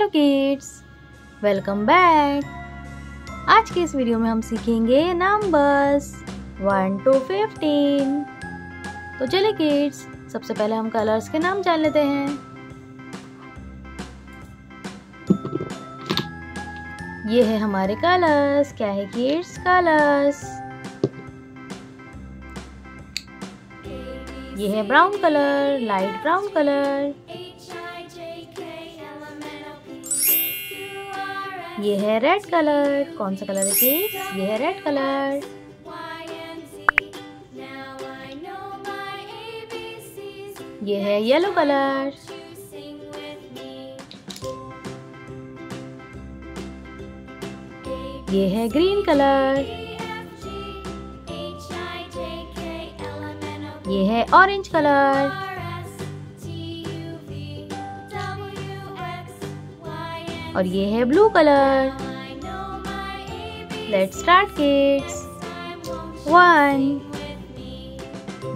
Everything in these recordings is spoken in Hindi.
Hello kids, welcome back. आज के इस वीडियो में हम सीखेंगे नंबर्स 1 to 15। तो चलिए किड्स, सबसे पहले हम कलर्स के नाम जान लेते हैं। ये है हमारे कलर्स। क्या है किड्स? कलर्स। ये है brown colour, light brown colour. ये है रेड कलर। कौन सा कलर है किड्स? ये है रेड कलर। ये है येलो कलर। ये है ग्रीन कलर। ये है ऑरेंज कलर। और ये है blue colour. Let's start kids. 1,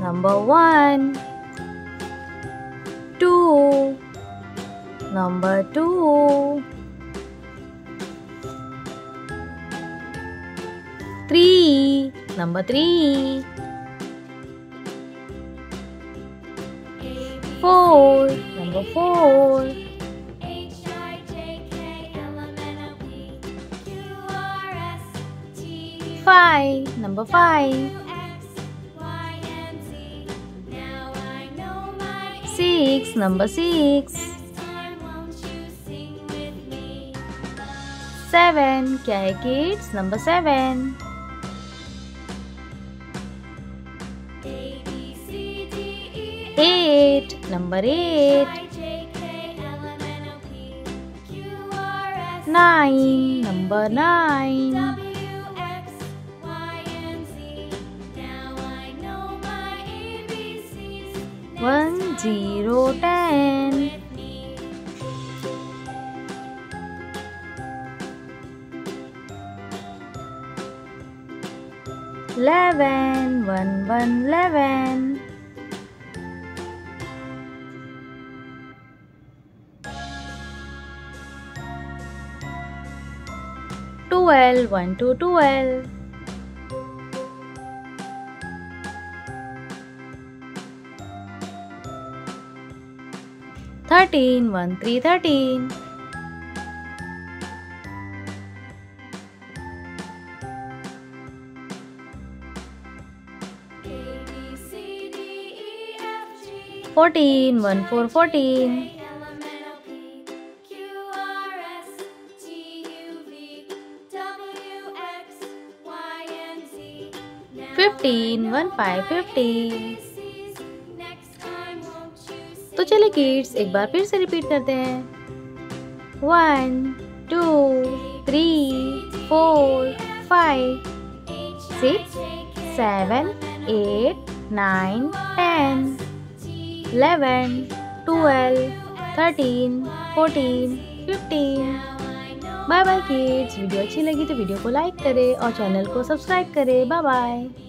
number 1। 2, number 2। 3, number 3। 4, number 4। 5, number 5. 6, number 6. 7, क्या है kids? Number 7। 8, number 8. 9, number 9. 1, 0, 10. 11, 1, 1, 11. 12, 1 to 12. 13, 1, 3, 13. 14, 1, 4, 14. 15, 1, 5, 15. तो चलिए किड्स, एक बार फिर से रिपीट करते हैं। 1, 2, 3, 4, 5, 6, 7, 8, 9, 10, 11, 12, 13, 14, 15। Bye bye kids. वीडियो अच्छी लगी तो वीडियो को लाइक करें और चैनल को सब्सक्राइब करें। Bye bye.